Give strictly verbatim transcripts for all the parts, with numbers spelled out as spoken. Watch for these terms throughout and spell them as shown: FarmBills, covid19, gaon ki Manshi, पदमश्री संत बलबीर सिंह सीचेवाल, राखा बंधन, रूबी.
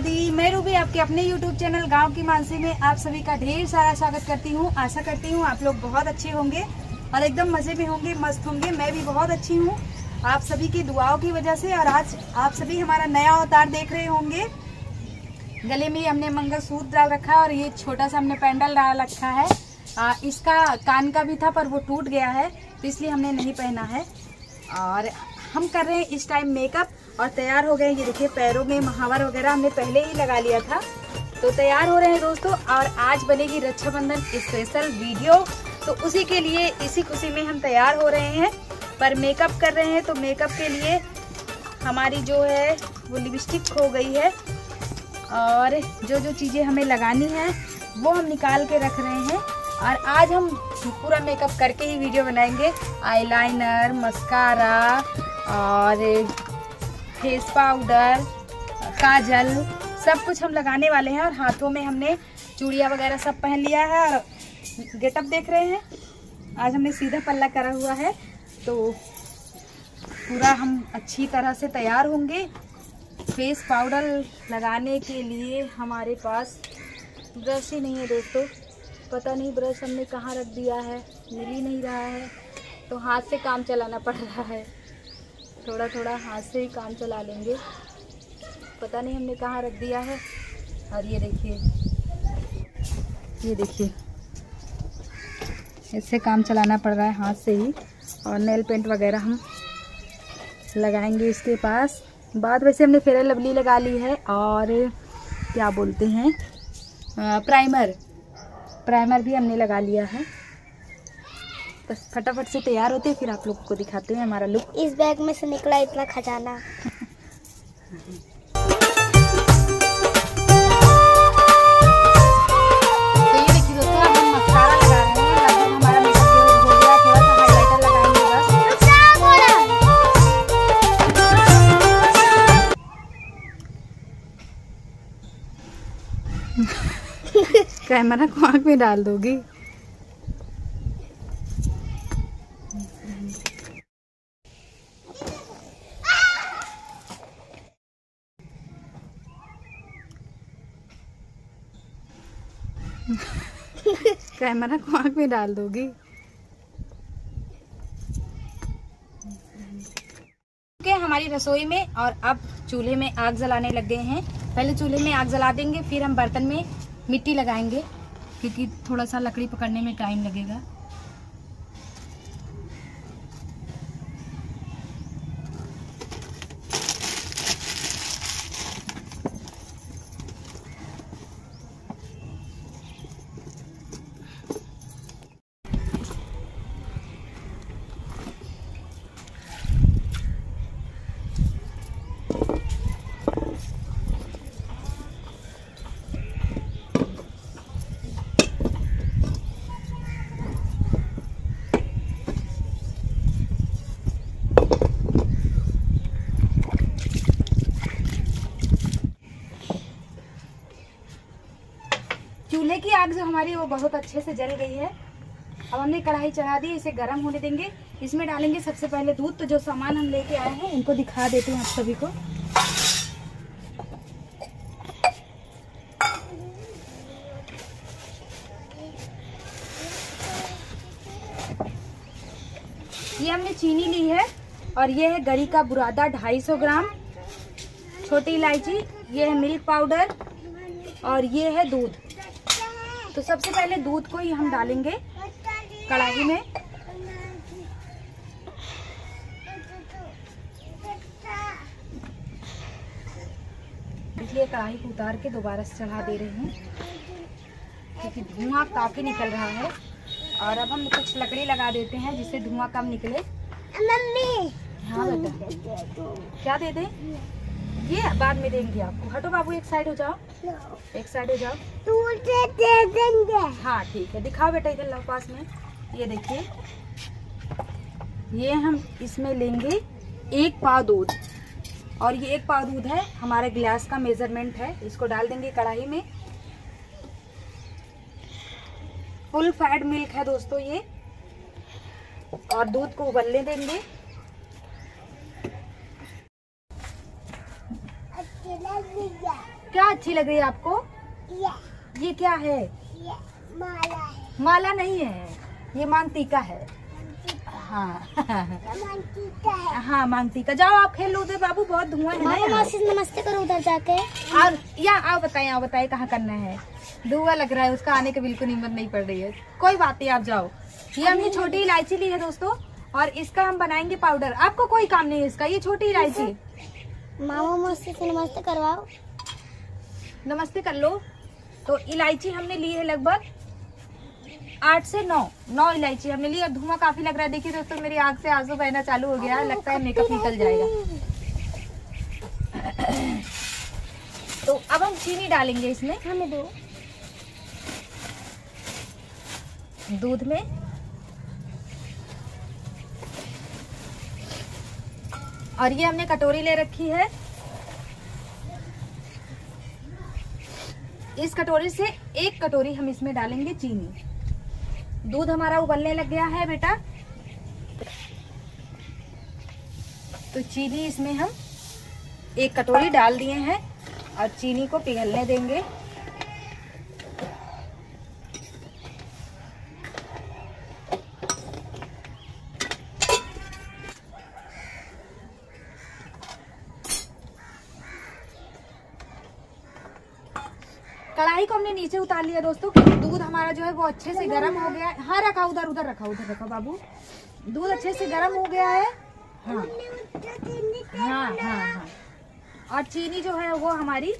दी। मैं रूबी आपके अपने यूट्यूब चैनल गांव की मानसी में आप सभी का ढेर सारा स्वागत करती हूँ। आशा करती हूँ आप लोग बहुत अच्छे होंगे और एकदम मज़े में होंगे, मस्त होंगे। मैं भी बहुत अच्छी हूँ आप सभी की दुआओं की वजह से। और आज आप सभी हमारा नया अवतार देख रहे होंगे। गले में हमने मंगलसूत्र डाल रखा है और ये छोटा सा हमने पैंडल डाल रखा है। आ, इसका कान का भी था पर वो टूट गया है तो इसलिए हमने नहीं पहना है। और हम कर रहे हैं इस टाइम मेकअप और तैयार हो गए। ये देखिए पैरों में महावर वगैरह हमने पहले ही लगा लिया था तो तैयार हो रहे हैं दोस्तों। और आज बनेगी रक्षाबंधन स्पेशल वीडियो तो उसी के लिए इसी खुशी में हम तैयार हो रहे हैं। पर मेकअप कर रहे हैं तो मेकअप के लिए हमारी जो है वो लिपस्टिक हो गई है और जो जो चीज़ें हमें लगानी है वो हम निकाल के रख रहे हैं। और आज हम पूरा मेकअप करके ही वीडियो बनाएंगे। आईलाइनर, मस्कारा और फेस पाउडर, काजल सब कुछ हम लगाने वाले हैं। और हाथों में हमने चूड़ियाँ वगैरह सब पहन लिया है। और गेटअप देख रहे हैं, आज हमने सीधा पल्ला करा हुआ है तो पूरा हम अच्छी तरह से तैयार होंगे। फेस पाउडर लगाने के लिए हमारे पास ब्रश ही नहीं है दोस्तों। पता नहीं ब्रश हमने कहाँ रख दिया है, मिल ही नहीं रहा है तो हाथ से काम चलाना पड़ रहा है। थोड़ा थोड़ा हाथ से ही काम चला लेंगे, पता नहीं हमने कहाँ रख दिया है। और ये देखिए, ये देखिए इससे काम चलाना पड़ रहा है हाथ से ही। और नेल पेंट वगैरह हम लगाएंगे इसके पास बाद। वैसे हमने फेयर एंड लवली लगा ली है। और क्या बोलते हैं, प्राइमर प्राइमर भी हमने लगा लिया है। बस फटाफट से तैयार होते हैं फिर आप लोगों को दिखाते हैं हमारा लुक। इस बैग में से निकला इतना खजाना। तो ये देखिए दोस्तों हम मस्कारा लगा रहे हैं। लगभग हमारा मेकअप हो गया, थोड़ा सा हाइलाइटर लगाएंगे बस। कैमरा को आँख में डाल दोगी। कैमरा को आँख में डाल दोगी। ओके, हमारी रसोई में और अब चूल्हे में आग जलाने लग गए हैं। पहले चूल्हे में आग जला देंगे फिर हम बर्तन में मिट्टी लगाएंगे क्योंकि थोड़ा सा लकड़ी पकड़ने में टाइम लगेगा। चूल्हे की आग जो हमारी वो बहुत अच्छे से जल गई है। अब हमने कढ़ाई चढ़ा दी, इसे गर्म होने देंगे। इसमें डालेंगे सबसे पहले दूध। तो जो सामान हम लेके आए हैं इनको दिखा देते हैं आप सभी को। ये हमने चीनी ली है और ये है गरी का बुरादा दो सौ पचास ग्राम, छोटी इलायची, ये है मिल्क पाउडर और ये है दूध। तो सबसे पहले दूध को ही हम डालेंगे कढ़ाई में। इसलिए कढ़ाई को उतार के दोबारा से चढ़ा दे रहे हैं क्योंकि धुआं काफी निकल रहा है। और अब हम कुछ लकड़ी लगा देते हैं जिससे धुआं कम निकले। मम्मी हाँ बेटा, क्या दे दें? ये बाद में देंगे आपको। हटो बाबू, एक साइड हो जाओ, एक साइड हो जाओ। दूध दे देंगे। हाँ ठीक है, दिखाओ बेटा इधर लाओ पास में। ये देखिए, ये हम इसमें लेंगे एक पाव दूध। और ये एक पाव दूध है, हमारे गिलास का मेजरमेंट है। इसको डाल देंगे कढ़ाई में। फुल फैट मिल्क है दोस्तों ये। और दूध को उबलने देंगे। क्या अच्छी लग रही है आपको? ये, ये क्या है? ये माला है। माला नहीं है, ये मांगटीका है। हाँ मांगटीका है। हाँ मांगटीका। जाओ आप खेल लो उधर, बाबू बहुत धुआं है ना। मासी नमस्ते करो उधर जाके। और यहाँ आओ, बताइए आओ बताइए कहाँ करना है। धुआं लग रहा है, उसका आने की बिल्कुल हिम्मत नहीं पड़ रही है। कोई बात नहीं, आप जाओ। ये हमने छोटी इलायची ली है दोस्तों, और इसका हम बनाएंगे पाउडर। आपको कोई काम नहीं है इसका। ये छोटी इलायची मामा मौसी से नमस्ते करवाओ। नमस्ते कर लो। तो इलायची हमने ली है लगभग आठ से नौ नौ इलायची हमने ली, और धुआं काफी लग रहा है। देखिए दोस्तों, मेरी आंख से आंसू बहना चालू हो गया, लगता है मेकअप निकल जाएगा। तो अब हम चीनी डालेंगे इसमें। हमें दो दूध में और ये हमने कटोरी ले रखी है। इस कटोरी से एक कटोरी हम इसमें डालेंगे चीनी। दूध हमारा उबलने लग गया है बेटा, तो चीनी इसमें हम एक कटोरी डाल दिए हैं और चीनी को पिघलने देंगे। कढ़ाई को हमने नीचे उतार लिया दोस्तों, क्योंकि दूध हमारा जो है वो अच्छे से गर्म हो गया है। हाँ रखा उधर, उधर रखा, उधर रखा बाबू। दूध अच्छे से गर्म हो गया है। हाँ हाँ हाँ हाँ। और चीनी जो है वो हमारी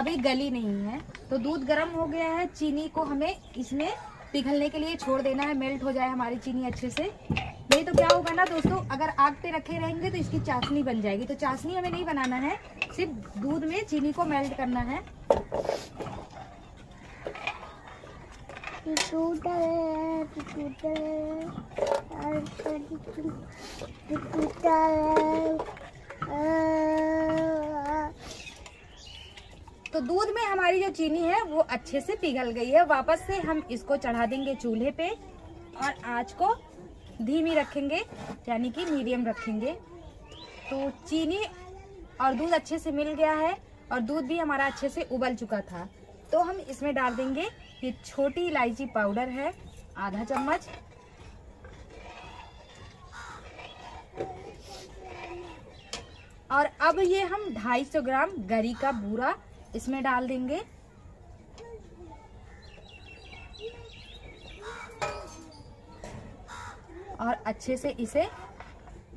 अभी गली नहीं है, तो दूध गर्म हो गया है। चीनी को हमें इसमें पिघलने के लिए छोड़ देना है, मेल्ट हो जाए हमारी चीनी अच्छे से। नहीं तो क्या होगा ना दोस्तों, अगर आग पे रखे रहेंगे तो इसकी चाशनी बन जाएगी। तो चाशनी हमें नहीं बनाना है, सिर्फ दूध में चीनी को मेल्ट करना है। तो दूध में हमारी जो चीनी है वो अच्छे से पिघल गई है। वापस से हम इसको चढ़ा देंगे चूल्हे पे, और आंच को धीमी रखेंगे, यानी कि मीडियम रखेंगे। तो चीनी और दूध अच्छे से मिल गया है, और दूध भी हमारा अच्छे से उबल चुका था। तो हम इसमें डाल देंगे ये छोटी इलायची पाउडर है, आधा चम्मच। और अब ये हम दो सौ पचास ग्राम गरी का बूरा इसमें डाल देंगे। और अच्छे से इसे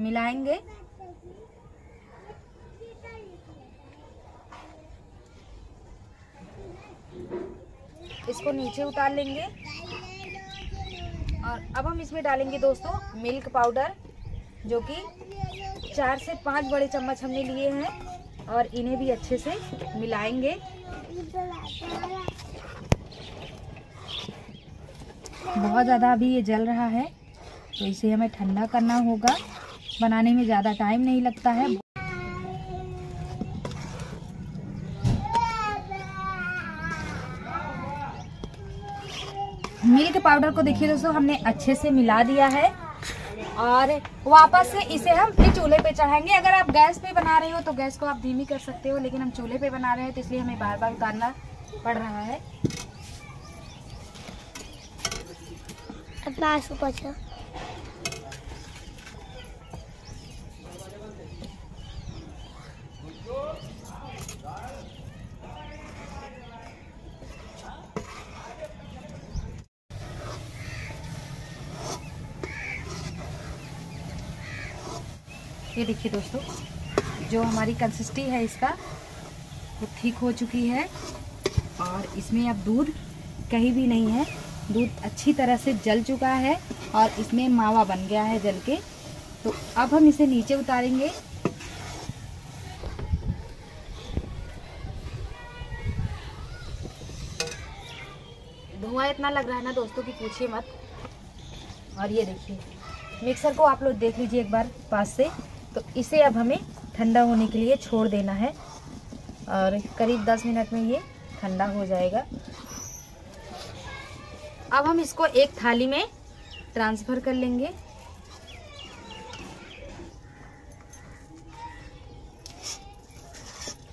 मिलाएंगे। इसको नीचे उतार लेंगे। और अब हम इसमें डालेंगे दोस्तों मिल्क पाउडर, जो कि चार से पाँच बड़े चम्मच हमने लिए हैं, और इन्हें भी अच्छे से मिलाएंगे। बहुत ज़्यादा अभी ये जल रहा है, तो इसे हमें ठंडा करना होगा। बनाने में ज़्यादा टाइम नहीं लगता है। मिल्क पाउडर को देखिए दोस्तों, हमने अच्छे से मिला दिया है, और वापस से इसे हम फिर चूल्हे पे चढ़ाएंगे। अगर आप गैस पे बना रहे हो तो गैस को आप धीमी कर सकते हो, लेकिन हम चूल्हे पे बना रहे हैं, तो इसलिए हमें बार बार उतारना पड़ रहा है। अपना आंसू पोंछो। ये देखिए दोस्तों, जो हमारी कंसिस्टी है इसका वो ठीक हो चुकी है, और इसमें अब दूध कहीं भी नहीं है। दूध अच्छी तरह से जल चुका है, और इसमें मावा बन गया है जल के। तो अब हम इसे नीचे उतारेंगे। धुआं इतना लग रहा है ना दोस्तों कि पूछिए मत। और ये देखिए, मिक्सर को आप लोग देख लीजिए एक बार पास से। तो इसे अब हमें ठंडा होने के लिए छोड़ देना है, और करीब दस मिनट में ये ठंडा हो जाएगा। अब हम इसको एक थाली में ट्रांसफ़र कर लेंगे।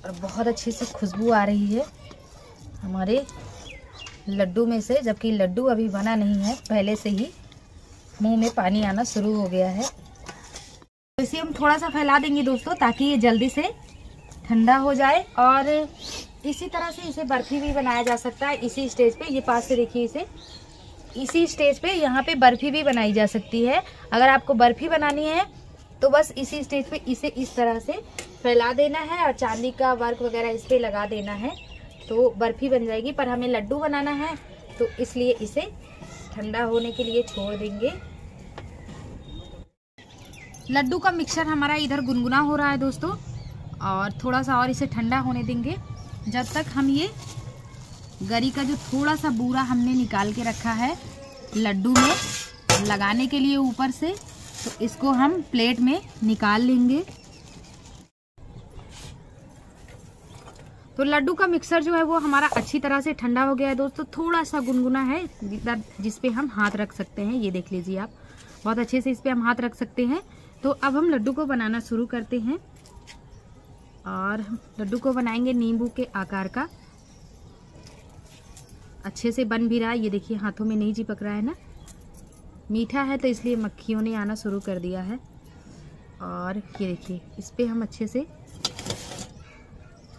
और और बहुत अच्छी सी खुशबू आ रही है हमारे लड्डू में से, जबकि लड्डू अभी बना नहीं है, पहले से ही मुंह में पानी आना शुरू हो गया है। तो इसे हम थोड़ा सा फैला देंगे दोस्तों, ताकि ये जल्दी से ठंडा हो जाए। और इसी तरह से इसे बर्फ़ी भी बनाया जा सकता है। इसी स्टेज पे, ये पास से देखिए इसे, इसी स्टेज पे यहाँ पे बर्फ़ी भी बनाई जा सकती है। अगर आपको बर्फ़ी बनानी है तो बस इसी स्टेज पे इसे इस तरह से फैला देना है और चांदी का वर्क वगैरह इस पर लगा देना है, तो बर्फ़ी बन जाएगी। पर हमें लड्डू बनाना है तो इसलिए इसे ठंडा होने के लिए छोड़ देंगे। लड्डू का मिक्सचर हमारा इधर गुनगुना हो रहा है दोस्तों, और थोड़ा सा और इसे ठंडा होने देंगे, जब तक हम ये गरी का जो थोड़ा सा बूरा हमने निकाल के रखा है लड्डू में लगाने के लिए ऊपर से, तो इसको हम प्लेट में निकाल लेंगे। तो लड्डू का मिक्सर जो है वो हमारा अच्छी तरह से ठंडा हो गया है दोस्तों। थोड़ा सा गुनगुना है जिस पे हम हाथ रख सकते हैं, ये देख लीजिए आप, बहुत अच्छे से इस पे हम हाथ रख सकते हैं। तो अब हम लड्डू को बनाना शुरू करते हैं, और लड्डू को बनाएंगे नींबू के आकार का। अच्छे से बन भी रहा है, ये देखिए हाथों में नहीं चिपक रहा है ना, मीठा है तो इसलिए मक्खियों ने आना शुरू कर दिया है। और ये देखिए इस पे हम अच्छे से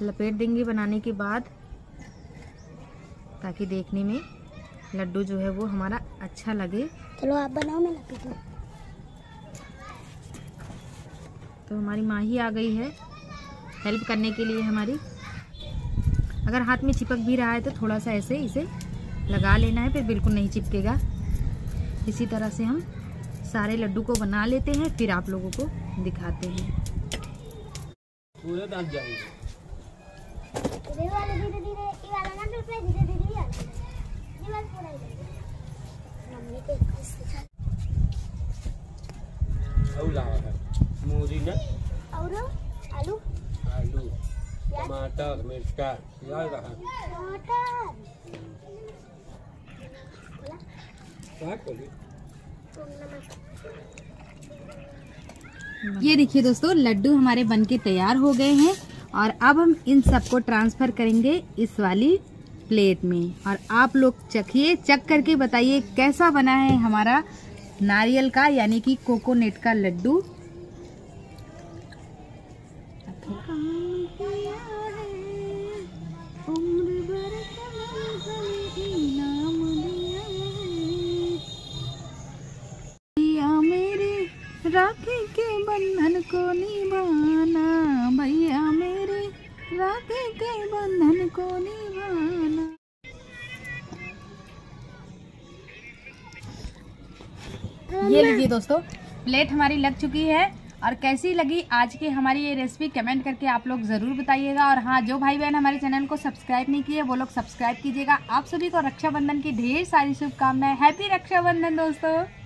लपेट देंगे बनाने के बाद, ताकि देखने में लड्डू जो है वो हमारा अच्छा लगे। चलो आप बनाओ, मैं लपेट लूं। तो हमारी माँ ही आ गई है हेल्प करने के लिए हमारी। अगर हाथ में चिपक भी रहा है तो थोड़ा सा ऐसे इसे लगा लेना है, फिर बिल्कुल नहीं चिपकेगा। इसी तरह से हम सारे लड्डू को बना लेते हैं, फिर आप लोगों को दिखाते हैं। पूरा दांत जाएगा। ये वाला धीरे धीरे, ये वाला ना फिर धीरे धीरे यार। ये वाला पूरा ही जाएगा। मम्मी को किस दिखा। और लावा मूरी ना। और आलू आलू, टमाटर, मिर्चा, याद रखा। ये देखिए दोस्तों, लड्डू हमारे बनके तैयार हो गए हैं, और अब हम इन सबको ट्रांसफर करेंगे इस वाली प्लेट में। और आप लोग चखिए, चख करके बताइए कैसा बना है हमारा नारियल का यानी कि कोकोनट का लड्डू। राखी के बंधन को निभाना भैया मेरे, राखी के बंधन को निभाना। ये लीजिए दोस्तों, प्लेट हमारी लग चुकी है। और कैसी लगी आज की हमारी ये रेसिपी कमेंट करके आप लोग ज़रूर बताइएगा। और हाँ, जो भाई बहन हमारे चैनल को सब्सक्राइब नहीं किए वो लोग सब्सक्राइब कीजिएगा। आप सभी को रक्षाबंधन की ढेर सारी शुभकामनाएं। हैप्पी रक्षाबंधन दोस्तों।